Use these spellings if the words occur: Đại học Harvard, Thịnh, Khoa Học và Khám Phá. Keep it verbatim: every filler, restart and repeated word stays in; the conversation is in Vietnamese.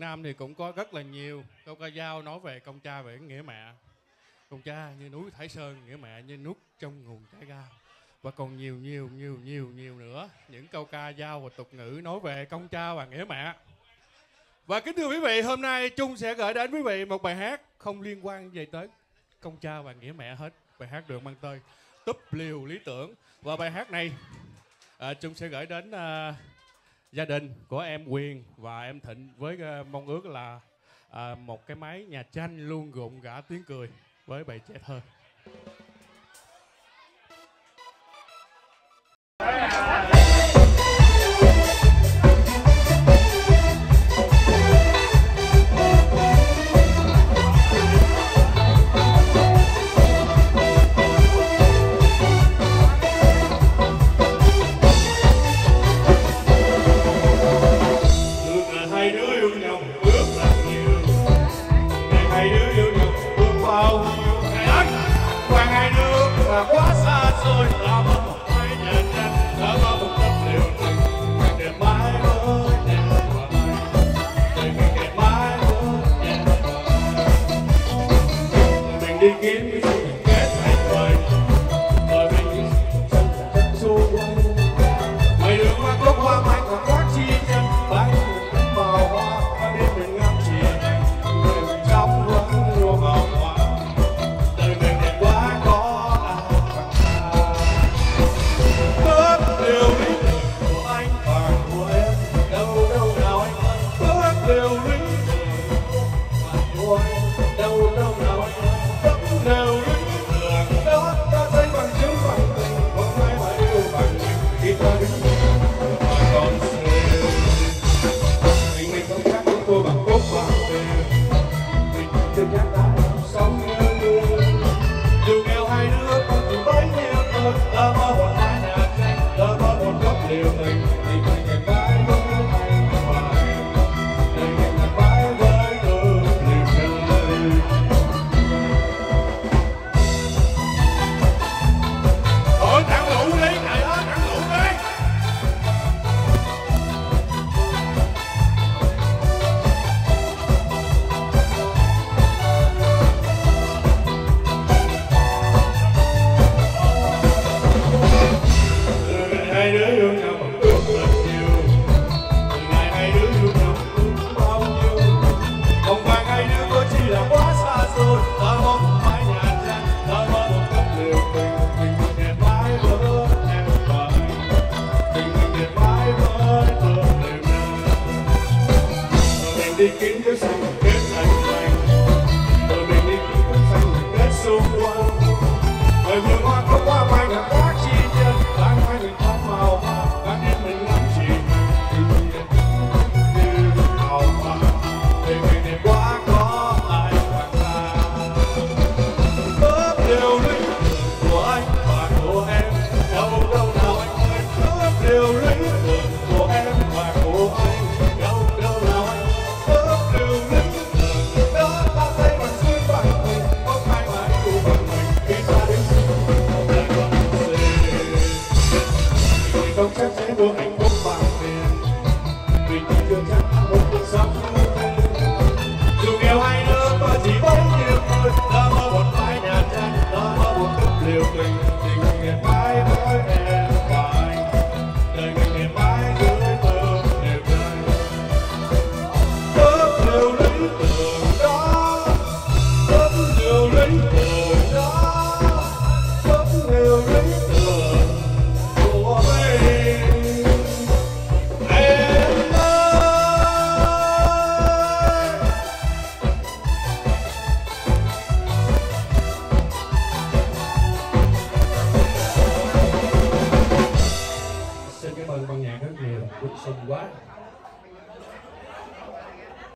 Nam thì cũng có rất là nhiều câu ca dao nói về con cha, về nghĩa mẹ. Con cha như núi Thái Sơn, nghĩa mẹ như nút trong nguồn chảy gao. Và còn nhiều nhiều nhiều nhiều nhiều nữa những câu ca dao và tục ngữ nói về con cha và nghĩa mẹ. Và kính thưa quý vị, hôm nay Trung sẽ gửi đến quý vị một bài hát không liên quan gì tới công cha và nghĩa mẹ hết. Bài hát được mang tên Túp Liều Lý Tưởng. Và bài hát này à, Trung sẽ gửi đến à, gia đình của em Quyền và em Thịnh với à, mong ước là à, một cái máy nhà tranh luôn rộn rã tiếng cười với bài trẻ thơ. Xin cảm ơn ban nhạc rất nhiều, Quỳnh Sùng quá.